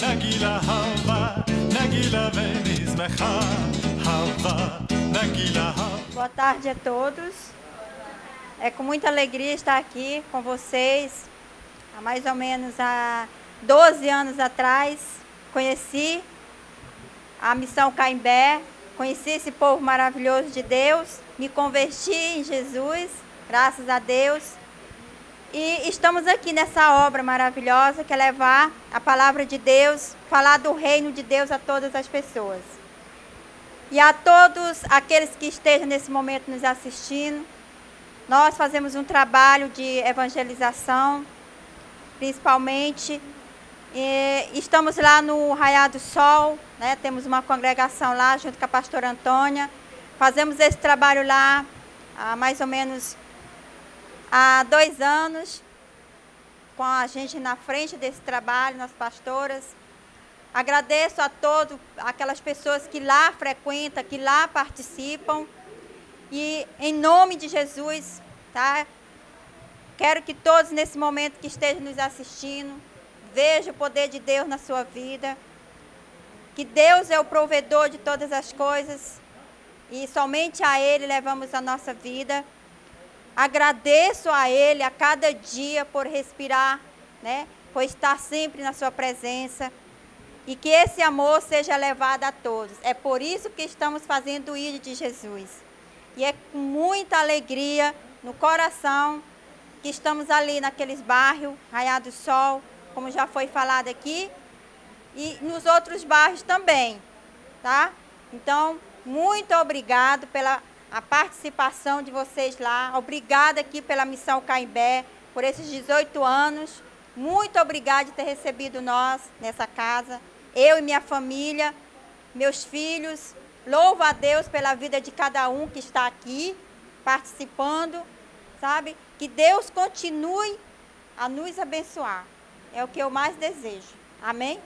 Nagila hava, nagila vem ismecha, hava, nagila hava. Boa tarde a todos. É com muita alegria estar aqui com vocês. Há mais ou menos há 12 anos atrás, conheci a missão Caimbé, conheci esse povo maravilhoso de Deus, me converti em Jesus, graças a Deus. E estamos aqui nessa obra maravilhosa que é levar a palavra de Deus, falar do reino de Deus a todas as pessoas. E a todos aqueles que estejam nesse momento nos assistindo, nós fazemos um trabalho de evangelização, principalmente. Estamos lá no Raiar do Sol, né? Temos uma congregação lá junto com a pastora Antônia. Fazemos esse trabalho lá há mais ou menos há 2 anos, com a gente na frente desse trabalho, nas pastoras. Agradeço a todas aquelas pessoas que lá frequentam, que lá participam. E em nome de Jesus, tá? Quero que todos nesse momento que estejam nos assistindo, vejam o poder de Deus na sua vida. Que Deus é o provedor de todas as coisas e somente a Ele levamos a nossa vida. Agradeço a Ele a cada dia por respirar, né? Por estar sempre na sua presença. E que esse amor seja levado a todos. É por isso que estamos fazendo o Ídolo de Jesus. E é com muita alegria no coração que estamos ali naqueles bairros, Raiar do Sol, como já foi falado aqui, e nos outros bairros também, tá? Então, muito obrigado pela a participação de vocês lá. Obrigada aqui pela Missão Caimbé, por esses 18 anos. Muito obrigada de ter recebido nós nessa casa, eu e minha família, meus filhos. Louvo a Deus pela vida de cada um que está aqui, participando, sabe? Que Deus continue a nos abençoar. É o que eu mais desejo. Amém?